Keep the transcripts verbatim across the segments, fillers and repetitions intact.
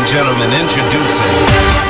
and gentlemen, introducing...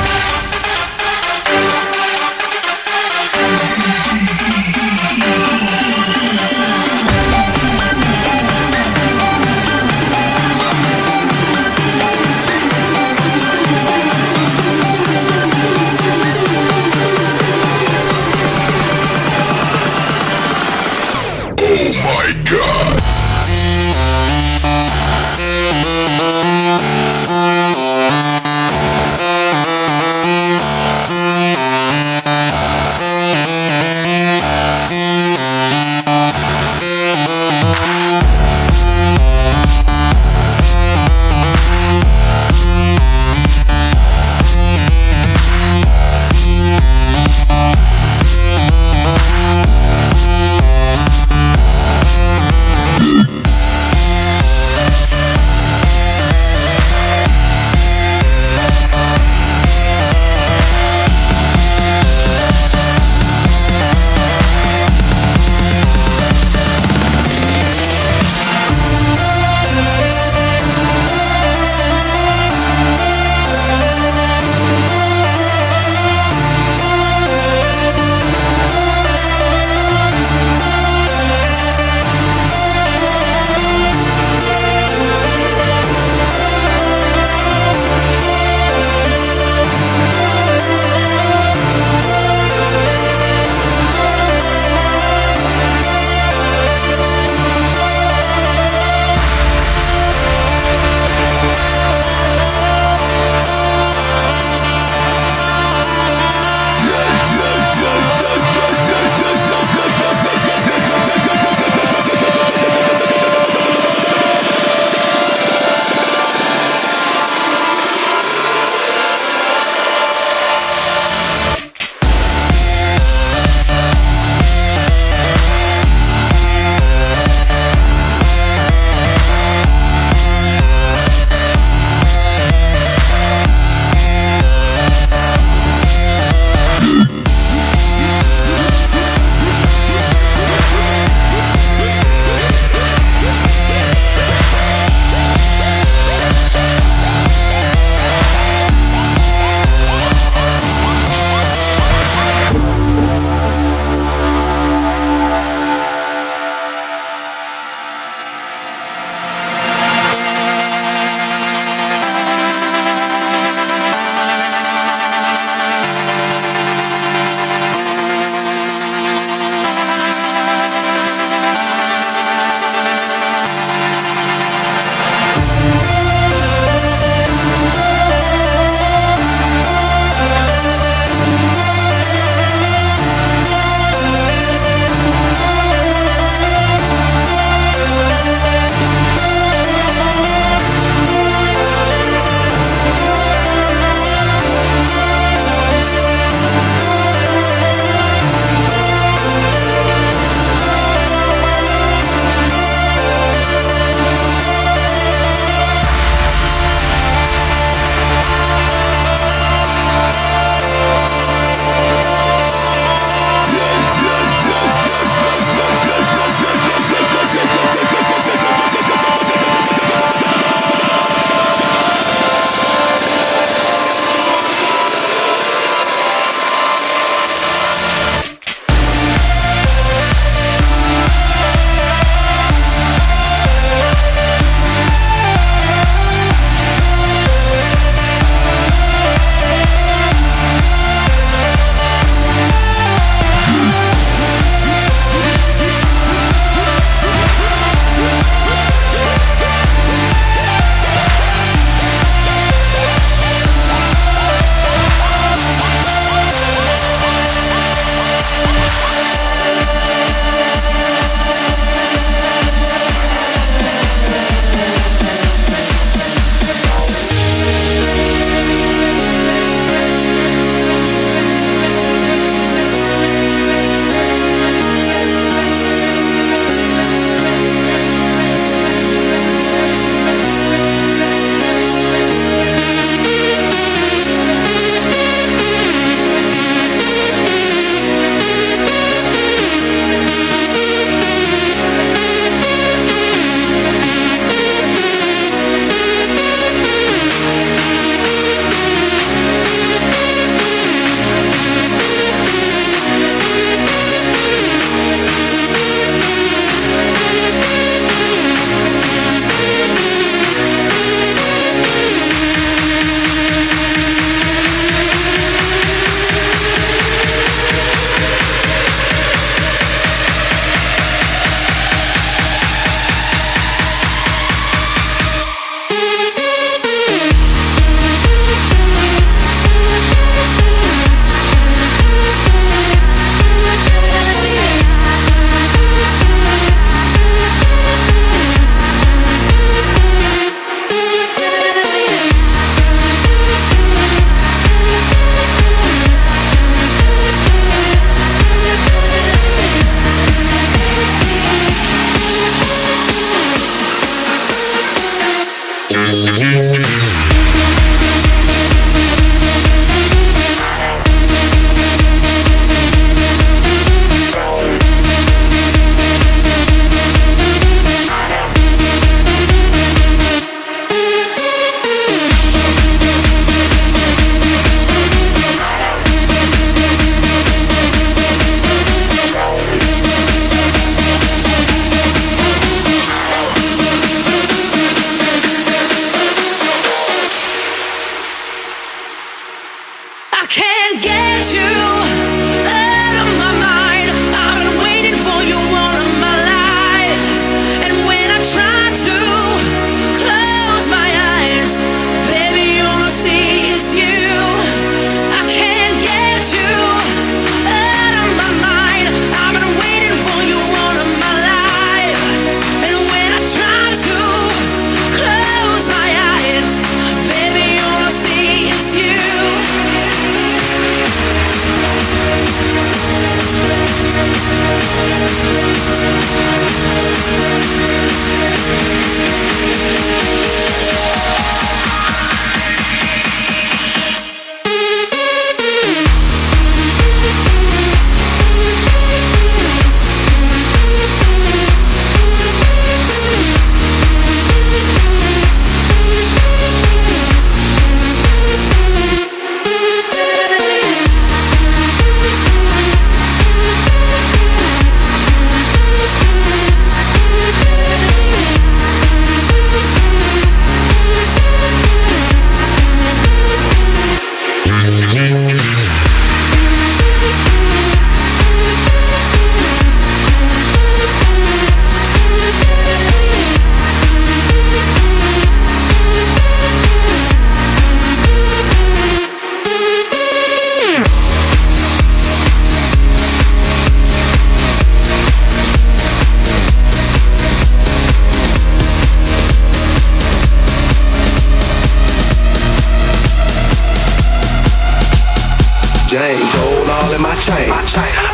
James. Gold all in my chain,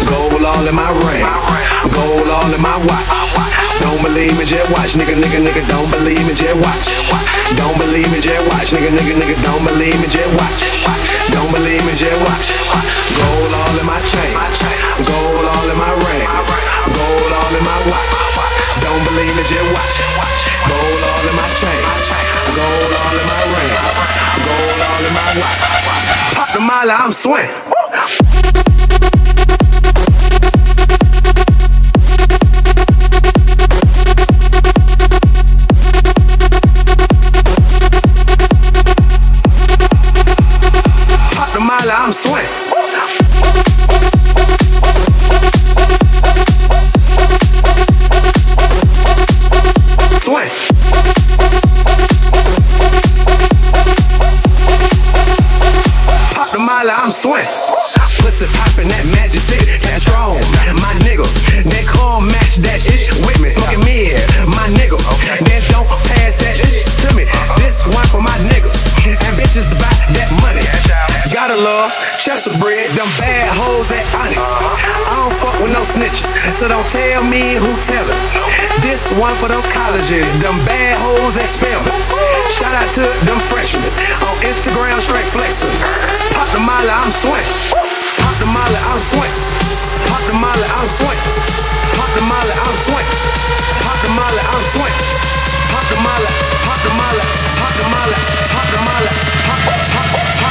gold all in my ring, gold all in my watch. Don't believe me, just watch, nigga, nigga, nigga. Don't believe me, just watch. Don't believe me, just watch, nigga, nigga, nigga. Don't believe me, just watch. Don't believe me, just watch. Gold all in my chain, gold all in my ring, gold all in my watch. Don't believe me, just watch. Gold all in my chain, gold all in my ring, gold all in my watch. Pop the molly, I'm swing. I'm sweating. Pop the molly, I'm sweating. Pussy popping, that magic city, that strong. My nigga, they call match that ish with me. Smoking me, my nigga. They don't pass that ish to me. This one for my niggas and bitches buy that money. Gotta love Chester bread, them bad hoes at Onyx. I don't fuck with no snitches, so don't tell me who tell it. This one for them colleges, them bad hoes at Spelman. Shout out to them freshmen on Instagram, straight flexing. Pop the molly, I'm swing. Pop the molly, I'm swing. Pop the molly, I'm swing. Pop the molly, I'm swing. Pop the molly, I'm swing. Pop the molly, pop the molly, pop the molly, pop the molly, pop the molly.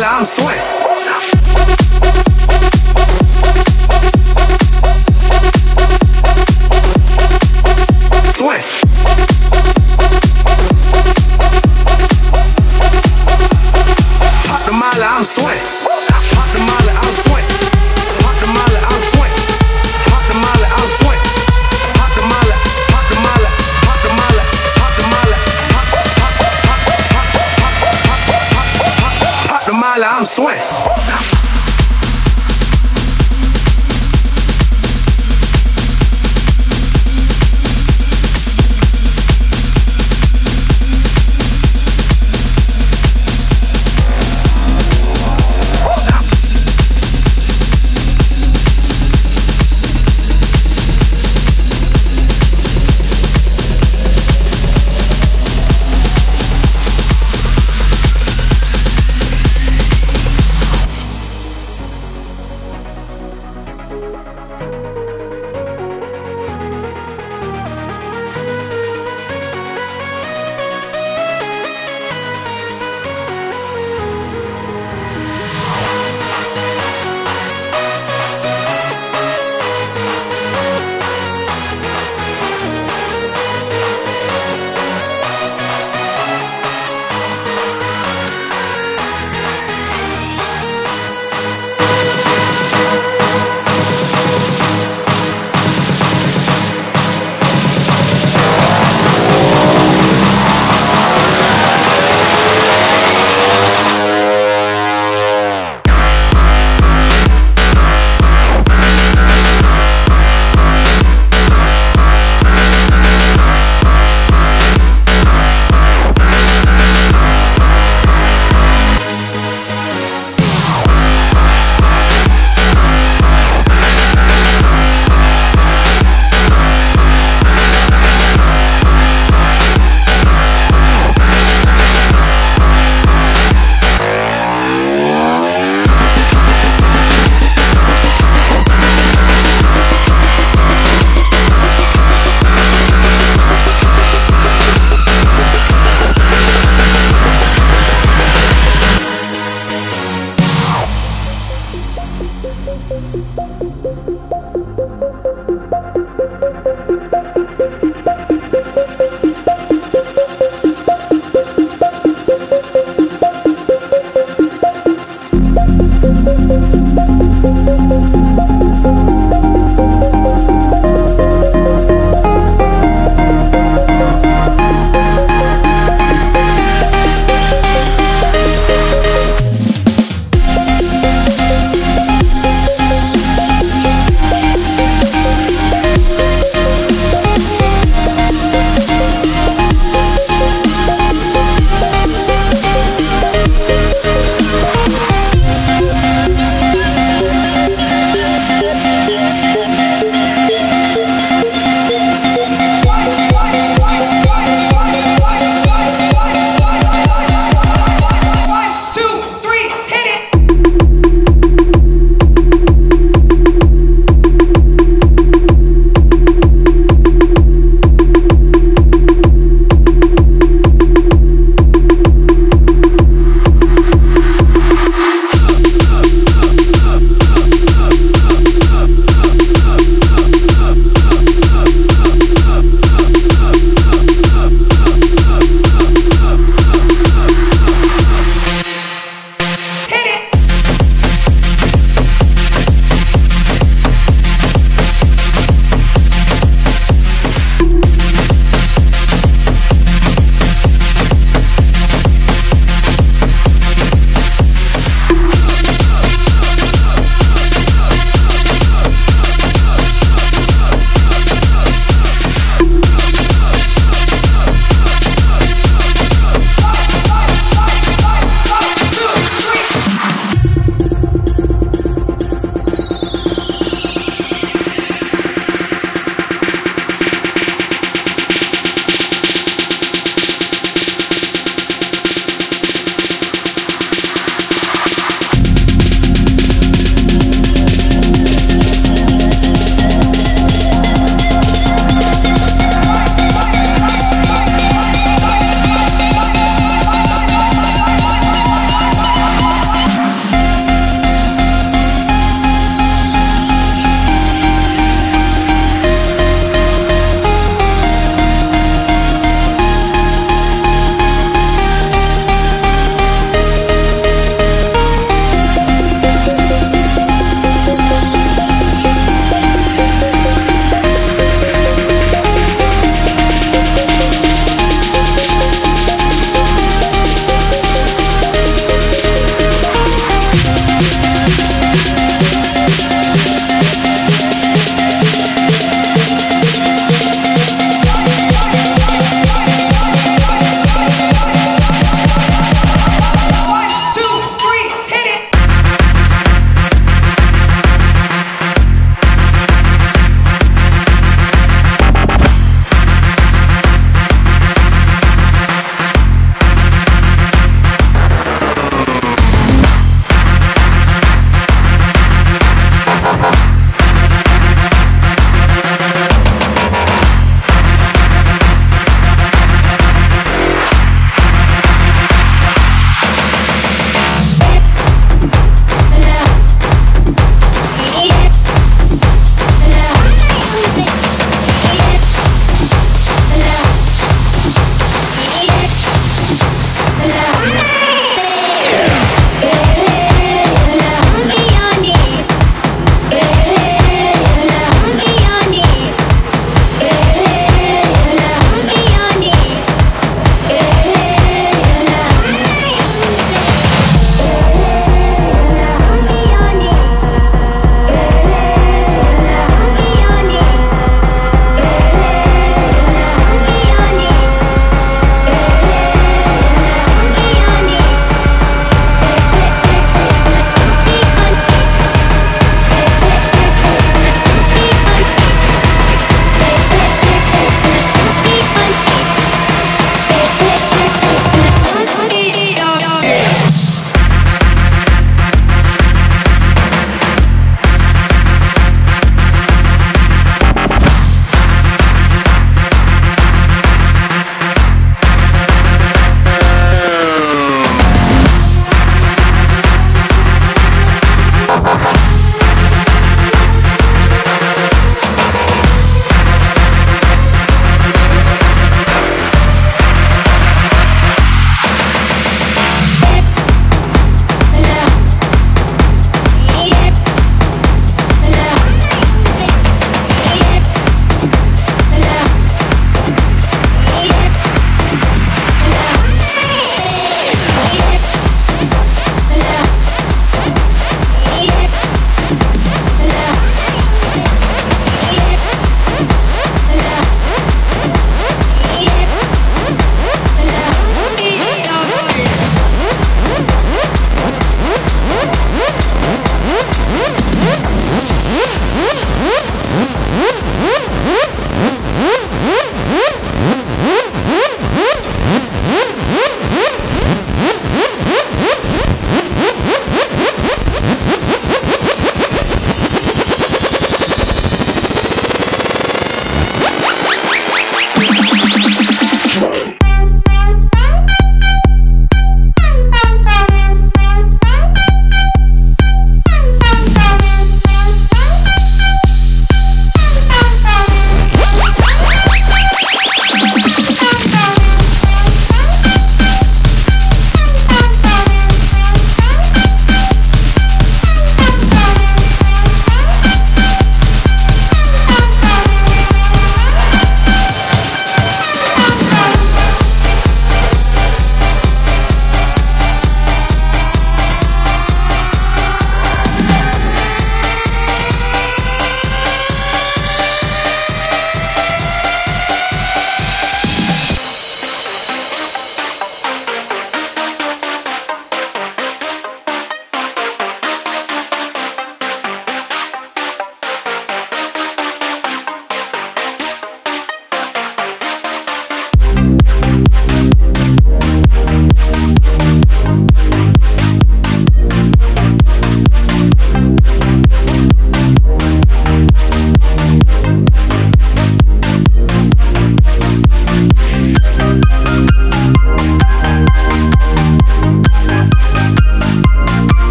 I'm sweating.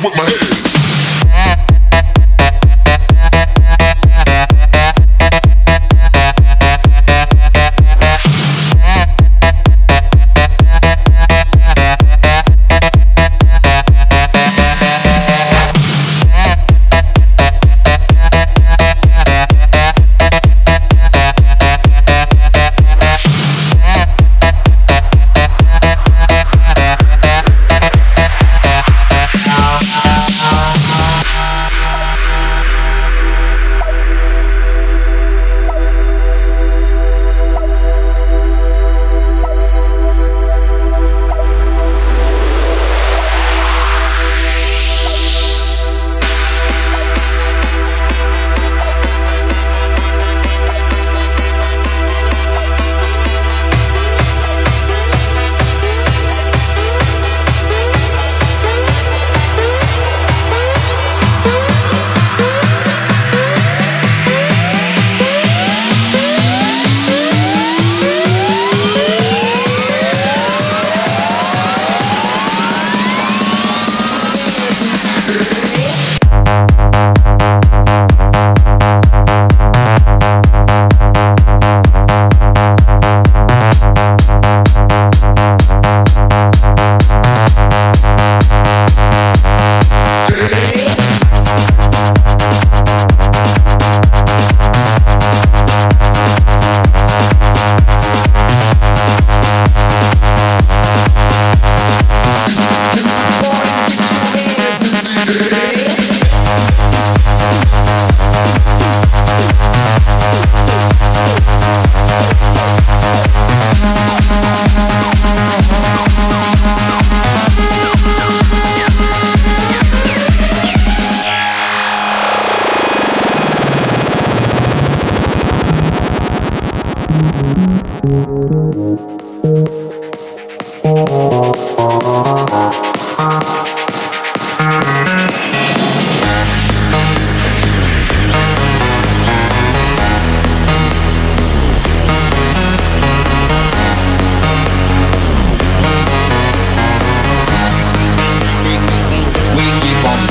dancing with my hands.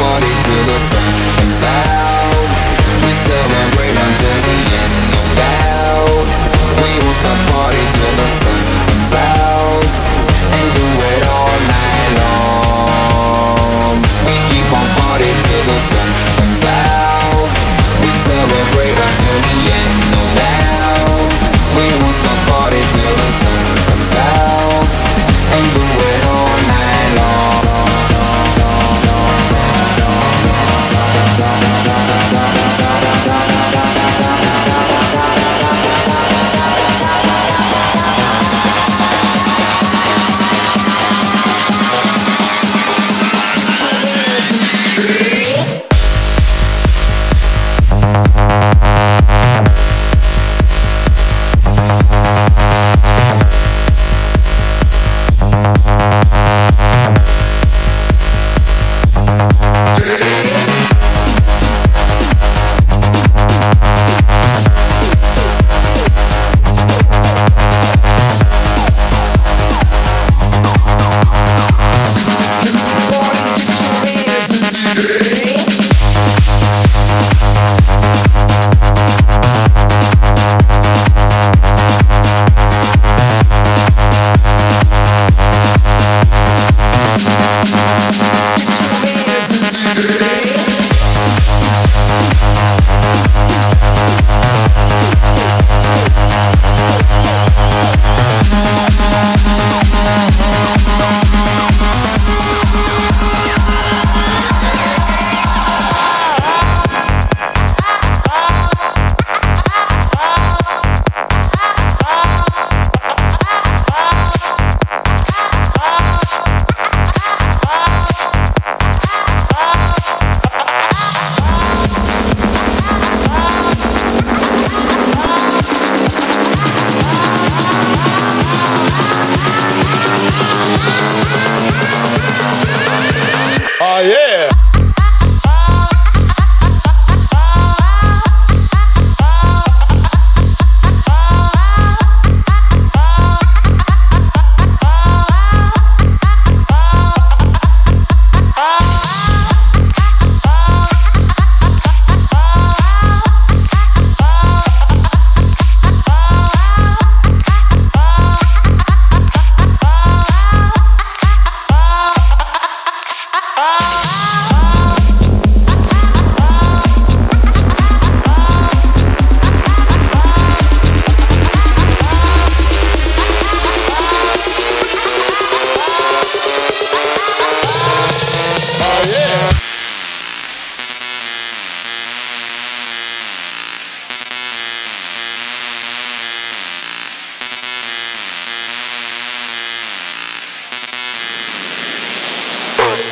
Party till the sun comes out and do it all night long.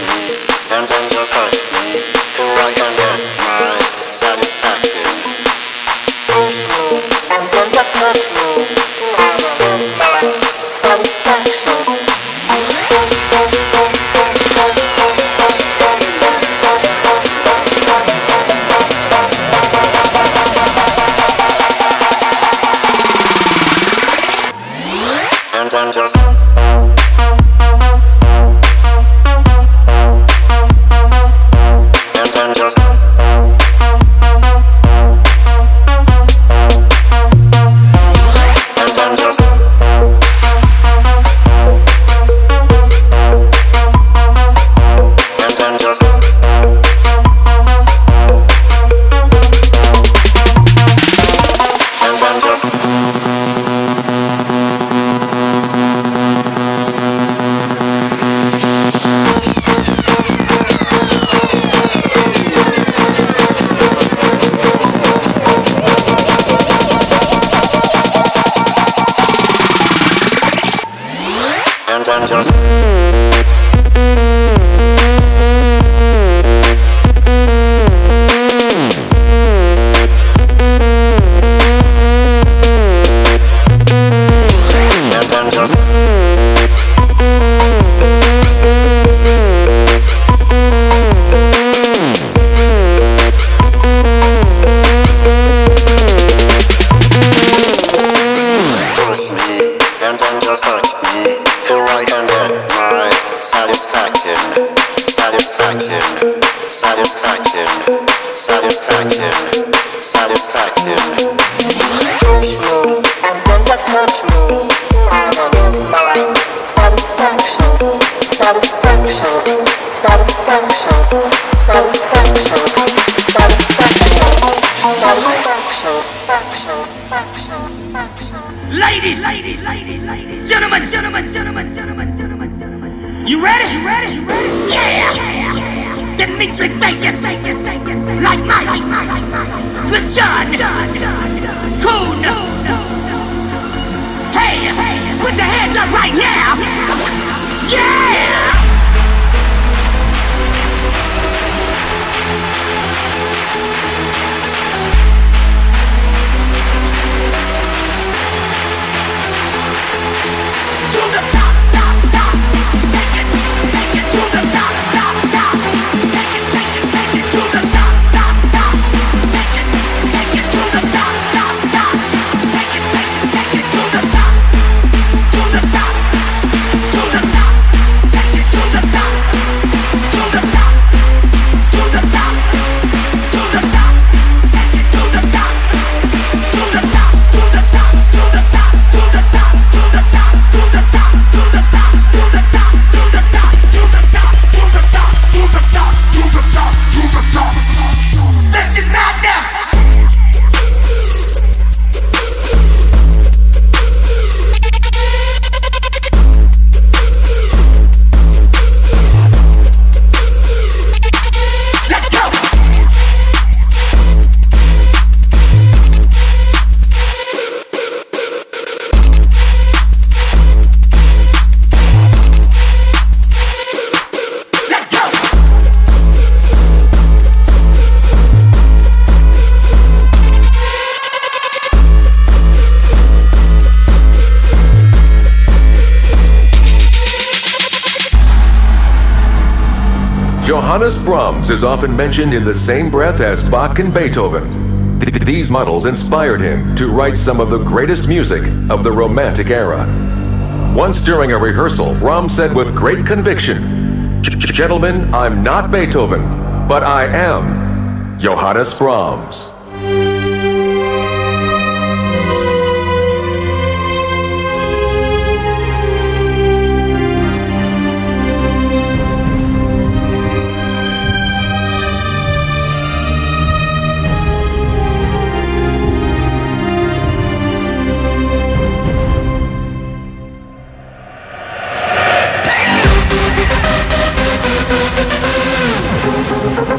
and then just ask me to write and get my satisfaction. And then just let me to write and get my satisfaction. And then just And then just And then just And then just And then just And then just And then just Satisfaction, satisfaction, satisfaction, satisfaction, satisfaction. Push me, and then just hurt me, and I need my satisfaction, satisfaction, satisfaction, satisfaction, satisfaction, satisfaction, satisfaction. Ladies, ladies, ladies, ladies, gentlemen, gentlemen, gentlemen, gentlemen, gentlemen, gentlemen. You ready? You ready? You ready? Yeah! yeah. yeah. Dimitri Vegas, Like Mike, the John, Coone. Hey, put your hands up right now! Yeah! yeah. To the top, top, top. Johannes Brahms is often mentioned in the same breath as Bach and Beethoven. Th these models inspired him to write some of the greatest music of the Romantic era. Once during a rehearsal, Brahms said with great conviction, "Gentlemen, I'm not Beethoven, but I am Johannes Brahms." We'll be right back.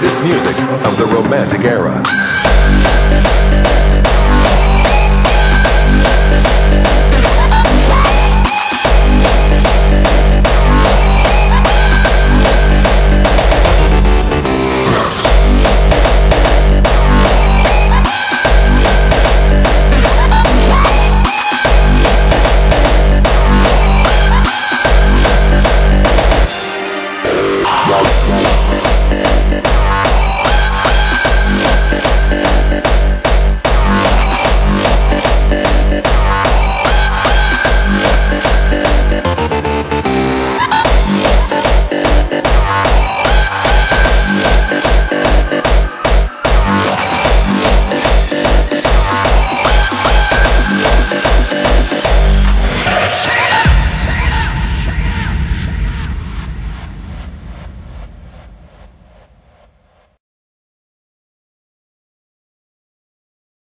greatest music of the Romantic era.